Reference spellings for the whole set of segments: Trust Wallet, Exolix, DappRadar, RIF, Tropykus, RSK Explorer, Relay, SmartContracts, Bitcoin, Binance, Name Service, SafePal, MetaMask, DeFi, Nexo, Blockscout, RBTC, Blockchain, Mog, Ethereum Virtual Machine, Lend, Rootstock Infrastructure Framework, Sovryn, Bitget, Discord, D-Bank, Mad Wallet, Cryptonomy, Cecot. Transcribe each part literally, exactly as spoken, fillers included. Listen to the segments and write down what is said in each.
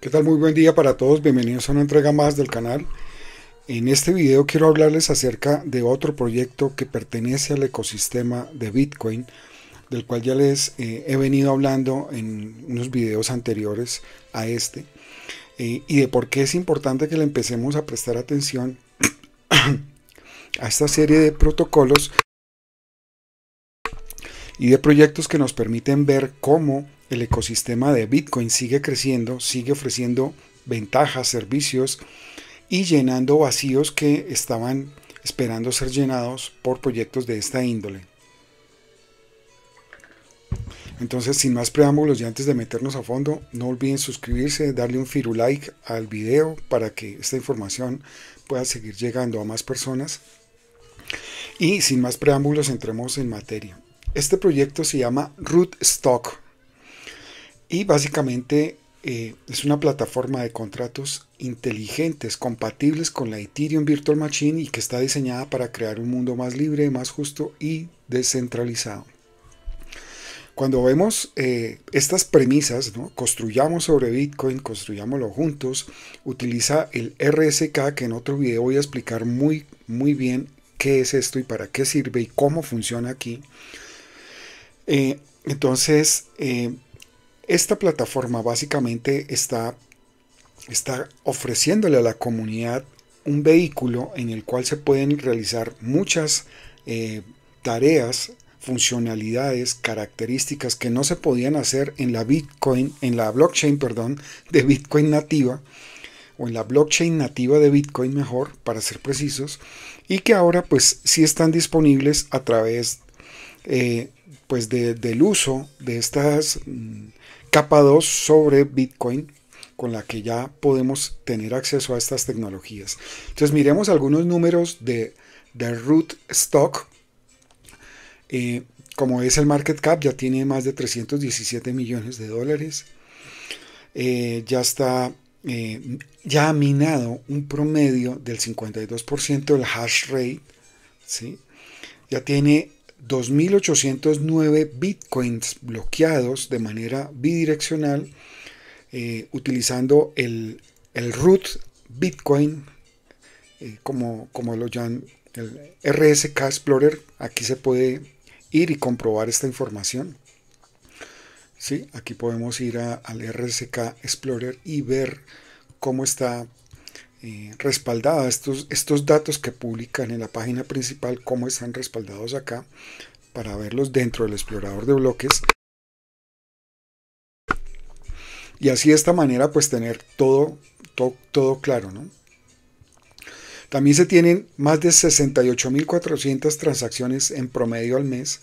¿Qué tal? Muy buen día para todos, bienvenidos a una entrega más del canal. En este video quiero hablarles acerca de otro proyecto que pertenece al ecosistema de Bitcoin, del cual ya les eh, he venido hablando en unos videos anteriores a este, eh, y de por qué es importante que le empecemos a prestar atención a esta serie de protocolos y de proyectos que nos permiten ver cómo el ecosistema de Bitcoin sigue creciendo, sigue ofreciendo ventajas, servicios y llenando vacíos que estaban esperando ser llenados por proyectos de esta índole. Entonces, sin más preámbulos y antes de meternos a fondo, no olviden suscribirse, darle un firulike al video para que esta información pueda seguir llegando a más personas. Y sin más preámbulos, entremos en materia. Este proyecto se llama Rootstock. Y básicamente eh, es una plataforma de contratos inteligentes, compatibles con la Ethereum Virtual Machine y que está diseñada para crear un mundo más libre, más justo y descentralizado. Cuando vemos eh, estas premisas, ¿no? Construyamos sobre Bitcoin, construyámoslo juntos, utiliza el R S K, que en otro video voy a explicar muy, muy bien qué es esto y para qué sirve y cómo funciona aquí. Eh, entonces... Eh, Esta plataforma básicamente está, está ofreciéndole a la comunidad un vehículo en el cual se pueden realizar muchas eh, tareas, funcionalidades, características que no se podían hacer en la Bitcoin, en la blockchain, perdón, de Bitcoin nativa, o en la blockchain nativa de Bitcoin mejor, para ser precisos, y que ahora pues sí están disponibles a través eh, pues de, del uso de estas capa dos sobre Bitcoin, con la que ya podemos tener acceso a estas tecnologías. Entonces miremos algunos números de, de Rootstock. Eh, como es el market cap, ya tiene más de trescientos diecisiete millones de dólares. Eh, ya está eh, ya ha minado un promedio del cincuenta y dos por ciento del hash rate, ¿sí? Ya tiene dos mil ochocientos nueve bitcoins bloqueados de manera bidireccional, eh, utilizando el, el root bitcoin, eh, como, como lo llaman el R S K Explorer. Aquí se puede ir y comprobar esta información. Sí, aquí podemos ir a, al R S K Explorer y ver cómo está Eh, respaldada estos, estos datos que publican en la página principal, cómo están respaldados acá, para verlos dentro del explorador de bloques, y así de esta manera pues tener todo, todo, todo claro, ¿no? También se tienen más de sesenta y ocho mil cuatrocientas transacciones en promedio al mes.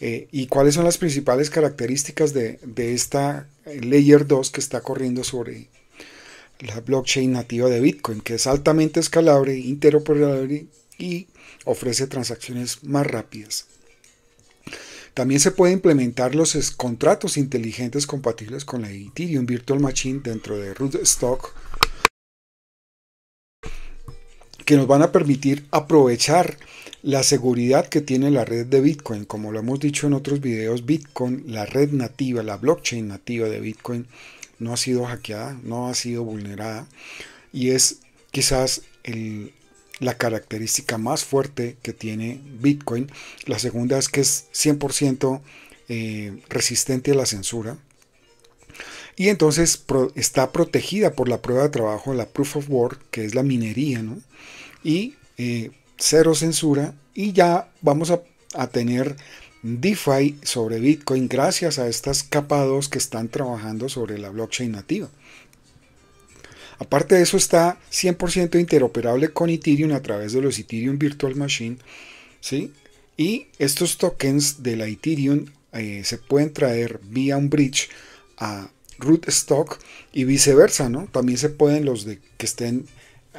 Eh, ¿Y cuáles son las principales características de, de esta Layer dos que está corriendo sobre la blockchain nativa de Bitcoin, que es altamente escalable, interoperable y ofrece transacciones más rápidas? También se puede implementar los contratos inteligentes compatibles con la Ethereum Virtual Machine dentro de Rootstock, que nos van a permitir aprovechar la seguridad que tiene la red de Bitcoin. Como lo hemos dicho en otros videos, Bitcoin, la red nativa, la blockchain nativa de Bitcoin, no ha sido hackeada, no ha sido vulnerada, y es quizás el, la característica más fuerte que tiene Bitcoin. La segunda es que es cien por ciento eh, resistente a la censura, y entonces pro, está protegida por la prueba de trabajo, la Proof of Work, que es la minería, ¿no? Y eh, cero censura, y ya vamos a, a tener DeFi sobre Bitcoin gracias a estas capa dos que están trabajando sobre la blockchain nativa. Aparte de eso, está cien por ciento interoperable con Ethereum a través de los Ethereum Virtual Machine, ¿sí? Y estos tokens de la Ethereum eh, se pueden traer vía un bridge a Rootstock y viceversa, ¿no? También se pueden, los de que estén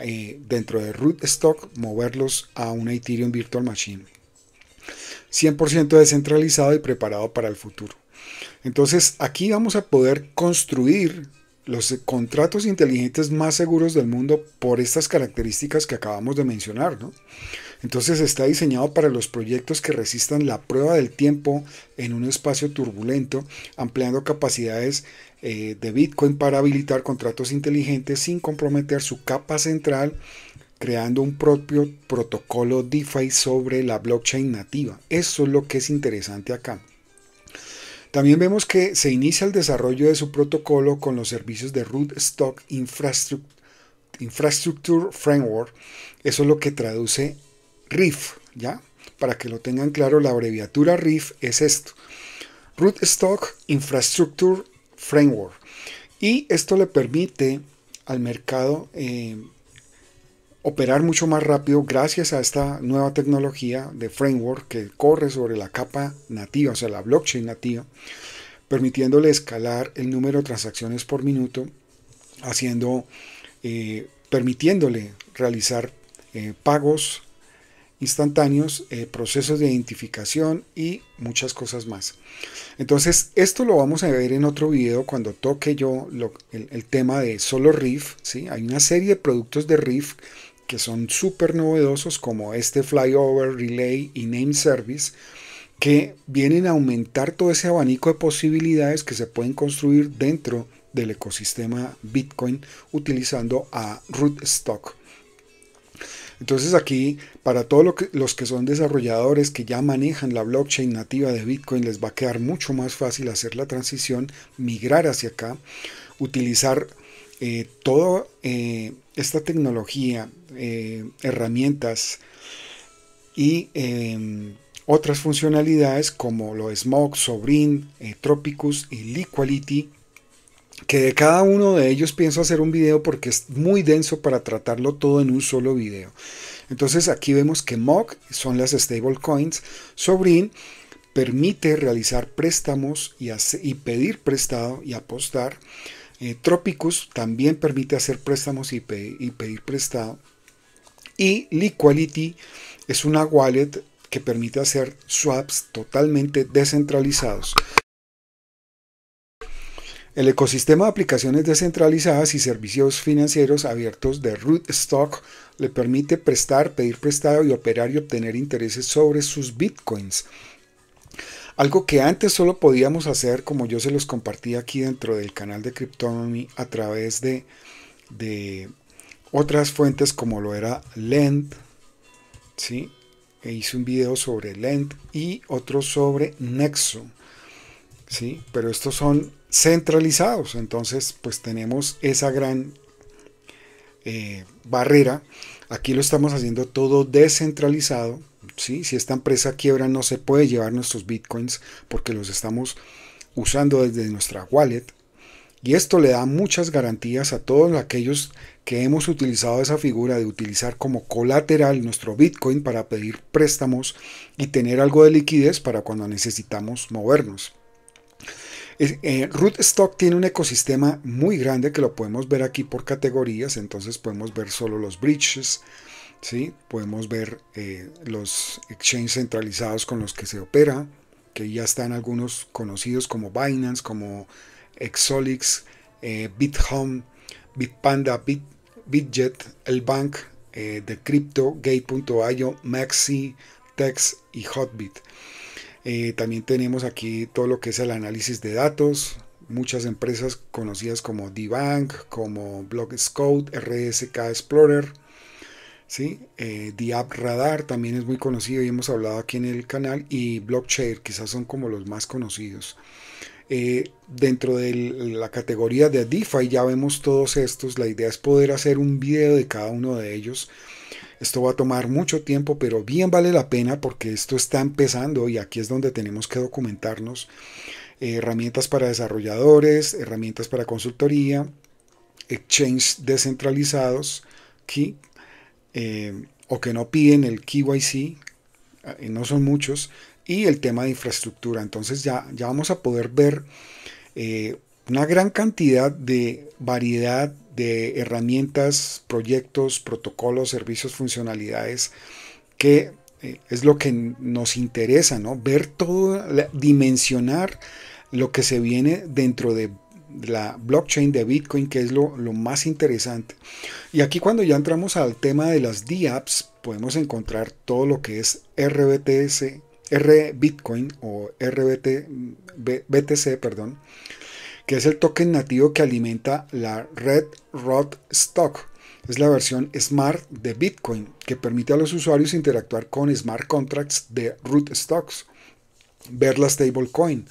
eh, dentro de Rootstock, moverlos a una Ethereum Virtual Machine. cien por ciento descentralizado y preparado para el futuro. Entonces aquí vamos a poder construir los contratos inteligentes más seguros del mundo por estas características que acabamos de mencionar, ¿no? Entonces está diseñado para los proyectos que resistan la prueba del tiempo en un espacio turbulento, ampliando capacidades eh, de Bitcoin para habilitar contratos inteligentes sin comprometer su capa central, creando un propio protocolo DeFi sobre la blockchain nativa. Eso es lo que es interesante acá. También vemos que se inicia el desarrollo de su protocolo con los servicios de Rootstock Infrastructure Framework. Eso es lo que traduce R I F, ¿ya? Para que lo tengan claro, la abreviatura R I F es esto. Rootstock Infrastructure Framework. Y esto le permite al mercado eh, operar mucho más rápido gracias a esta nueva tecnología de framework que corre sobre la capa nativa, o sea, la blockchain nativa, permitiéndole escalar el número de transacciones por minuto, haciendo, eh, permitiéndole realizar eh, pagos instantáneos, eh, procesos de identificación y muchas cosas más. Entonces, esto lo vamos a ver en otro video cuando toque yo lo, el, el tema de solo R I F, ¿sí? Hay una serie de productos de R I F que son súper novedosos, como este Flyover, Relay y Name Service, que vienen a aumentar todo ese abanico de posibilidades que se pueden construir dentro del ecosistema Bitcoin utilizando a Rootstock. Entonces aquí, para todos lo que, los que son desarrolladores que ya manejan la blockchain nativa de Bitcoin, les va a quedar mucho más fácil hacer la transición, migrar hacia acá, utilizar eh, toda eh, esta tecnología, eh, herramientas y eh, otras funcionalidades como lo es Mog, Sovryn, eh, Tropykus y Liquality, que de cada uno de ellos pienso hacer un video porque es muy denso para tratarlo todo en un solo video. Entonces aquí vemos que Mog son las stablecoins, Sovryn permite realizar préstamos y, hacer, y pedir prestado y apostar, eh, Tropykus también permite hacer préstamos y, pe y pedir prestado, y Liquality es una wallet que permite hacer swaps totalmente descentralizados. El ecosistema de aplicaciones descentralizadas y servicios financieros abiertos de Rootstock le permite prestar, pedir prestado y operar y obtener intereses sobre sus bitcoins. Algo que antes solo podíamos hacer, como yo se los compartí aquí dentro del canal de Cryptonomy, a través de, de otras fuentes como lo era Lend, ¿sí? E hice un video sobre Lend y otro sobre Nexo, ¿sí? Pero estos son centralizados, entonces pues tenemos esa gran eh, barrera. Aquí lo estamos haciendo todo descentralizado, ¿sí? Si esta empresa quiebra, no se puede llevar nuestros bitcoins porque los estamos usando desde nuestra wallet, y esto le da muchas garantías a todos aquellos que hemos utilizado esa figura de utilizar como colateral nuestro bitcoin para pedir préstamos y tener algo de liquidez para cuando necesitamos movernos. Eh, Rootstock tiene un ecosistema muy grande que lo podemos ver aquí por categorías. Entonces podemos ver solo los bridges, ¿sí? Podemos ver eh, los exchanges centralizados con los que se opera, que ya están algunos conocidos como Binance, como Exolix, eh, BitHome, BitPanda, Bit, Bitget, ElBank, eh, TheCrypto, Gate punto i o, Maxi, Tex y Hotbit. Eh, también tenemos aquí todo lo que es el análisis de datos, muchas empresas conocidas como D-Bank, como Blockscout, R S K Explorer, ¿sí? eh, DappRadar también es muy conocido y hemos hablado aquí en el canal, y Blockchain quizás son como los más conocidos. Eh, dentro de la categoría de DeFi ya vemos todos estos. La idea es poder hacer un video de cada uno de ellos. Esto va a tomar mucho tiempo, pero bien vale la pena porque esto está empezando y aquí es donde tenemos que documentarnos. Eh, herramientas para desarrolladores, herramientas para consultoría, exchange descentralizados, key, eh, o que no piden el K Y C, eh, no son muchos, y el tema de infraestructura. Entonces ya, ya vamos a poder ver eh, una gran cantidad de variedad de herramientas, proyectos, protocolos, servicios, funcionalidades, que es lo que nos interesa, ¿no? Ver todo, dimensionar lo que se viene dentro de la blockchain de Bitcoin, que es lo, lo más interesante. Y aquí, cuando ya entramos al tema de las D apps, podemos encontrar todo lo que es R B T C, R Bitcoin o R B T C, perdón, que es el token nativo que alimenta la red Rootstock. Es la versión Smart de Bitcoin, que permite a los usuarios interactuar con smart contracts de Rootstocks, ver la stablecoin.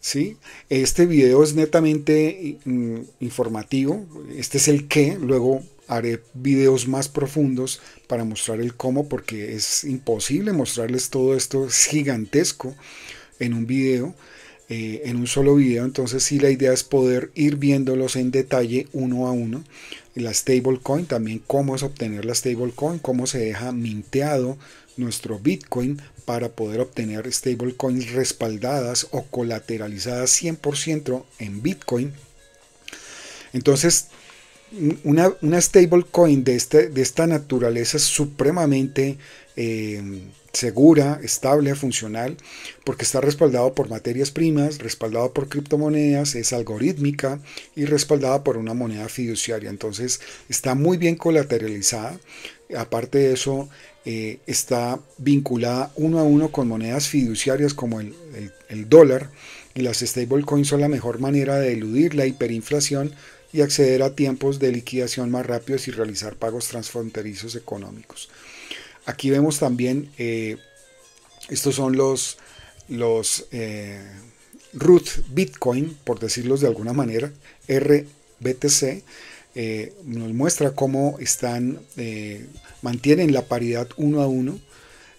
¿Sí? Este video es netamente mm, informativo, este es el qué, luego haré videos más profundos para mostrar el cómo, porque es imposible mostrarles todo esto, es gigantesco en un video, eh, en un solo video, entonces sí, la idea es poder ir viéndolos en detalle uno a uno. La stablecoin, también cómo es obtener la stablecoin, cómo se deja minteado nuestro Bitcoin para poder obtener stablecoins respaldadas o colateralizadas cien por ciento en Bitcoin. Entonces, una, una stablecoin de, este, de esta naturaleza es supremamente eh, segura, estable, funcional, porque está respaldado por materias primas, respaldado por criptomonedas, es algorítmica y respaldada por una moneda fiduciaria. Entonces, está muy bien colateralizada. Aparte de eso, eh, está vinculada uno a uno con monedas fiduciarias como el, el, el dólar, y las stablecoins son la mejor manera de eludir la hiperinflación y acceder a tiempos de liquidación más rápidos y realizar pagos transfronterizos económicos. Aquí vemos también, eh, estos son los, los eh, root Bitcoin, por decirlos de alguna manera, R B T C, eh, nos muestra cómo están, eh, mantienen la paridad uno a uno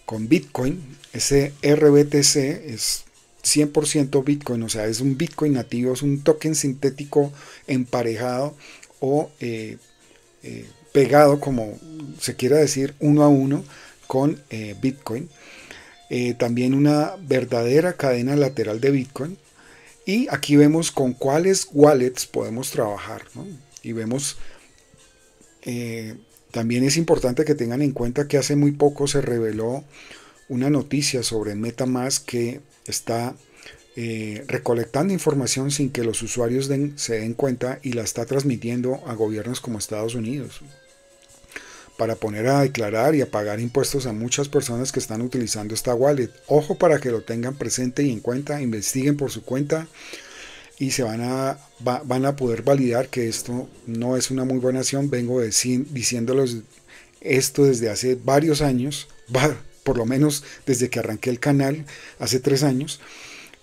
con Bitcoin. Ese R B T C es cien por ciento Bitcoin, o sea, es un Bitcoin nativo, es un token sintético emparejado o eh, eh, pegado, como se quiera decir, uno a uno con eh, Bitcoin. Eh, también una verdadera cadena lateral de Bitcoin. Y aquí vemos con cuáles wallets podemos trabajar, ¿no? Y vemos, eh, también es importante que tengan en cuenta que hace muy poco se reveló una noticia sobre MetaMask que está Eh, recolectando información sin que los usuarios den, se den cuenta, y la está transmitiendo a gobiernos como Estados Unidos para poner a declarar y a pagar impuestos a muchas personas que están utilizando esta wallet. Ojo, para que lo tengan presente y en cuenta, investiguen por su cuenta y se van a, va, van a poder validar que esto no es una muy buena acción. Vengo de, diciéndoles esto desde hace varios años, por lo menos desde que arranqué el canal hace tres años.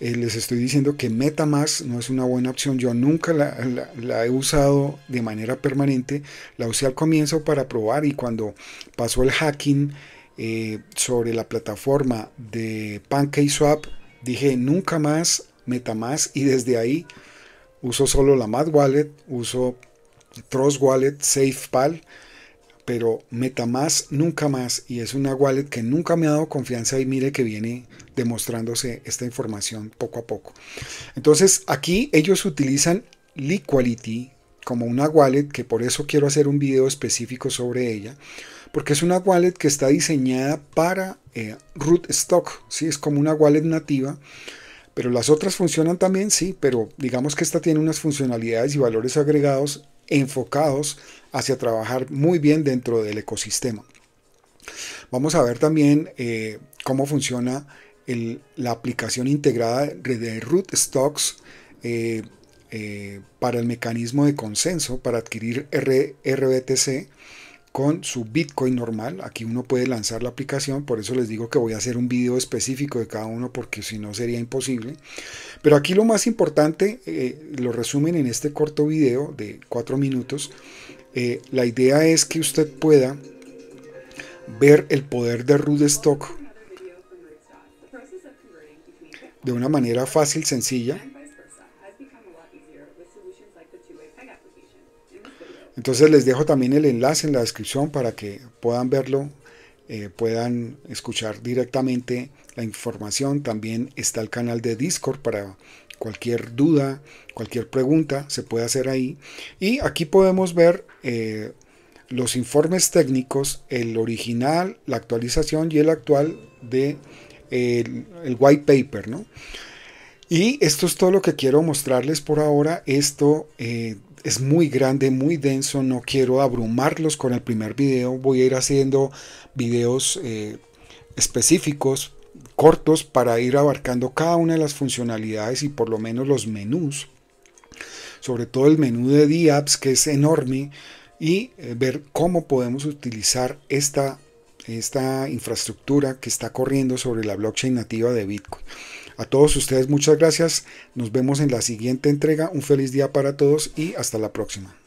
Eh, les estoy diciendo que MetaMask no es una buena opción. Yo nunca la, la, la he usado de manera permanente. La usé al comienzo para probar, y cuando pasó el hacking eh, sobre la plataforma de PancakeSwap, dije nunca más MetaMask, y desde ahí uso solo la Mad Wallet, uso Trust Wallet, SafePal, pero MetaMask nunca más, y es una wallet que nunca me ha dado confianza, y mire que viene demostrándose esta información poco a poco. Entonces aquí ellos utilizan Liquality como una wallet, que por eso quiero hacer un video específico sobre ella, porque es una wallet que está diseñada para eh, Rootstock, ¿sí? Es como una wallet nativa, pero las otras funcionan también, sí, pero digamos que esta tiene unas funcionalidades y valores agregados enfocados hacia trabajar muy bien dentro del ecosistema. Vamos a ver también eh, cómo funciona el, la aplicación integrada de Rootstocks eh, eh, para el mecanismo de consenso para adquirir R B T C con su Bitcoin normal. Aquí uno puede lanzar la aplicación, por eso les digo que voy a hacer un video específico de cada uno, porque si no sería imposible. Pero aquí lo más importante, eh, lo resumen en este corto video de cuatro minutos. Eh, la idea es que usted pueda ver el poder de Rootstock de una manera fácil, sencilla. Entonces les dejo también el enlace en la descripción para que puedan verlo, eh, puedan escuchar directamente la información. También está el canal de Discord para cualquier duda, cualquier pregunta se puede hacer ahí. Y aquí podemos ver eh, los informes técnicos, el original, la actualización y el actual de eh, el, el white paper, ¿no? Y esto es todo lo que quiero mostrarles por ahora. Esto eh, es muy grande, muy denso, no quiero abrumarlos con el primer video, voy a ir haciendo videos eh, específicos, cortos, para ir abarcando cada una de las funcionalidades y por lo menos los menús, sobre todo el menú de D apps, que es enorme, y eh, ver cómo podemos utilizar esta, esta infraestructura que está corriendo sobre la blockchain nativa de Bitcoin. A todos ustedes muchas gracias, nos vemos en la siguiente entrega, un feliz día para todos y hasta la próxima.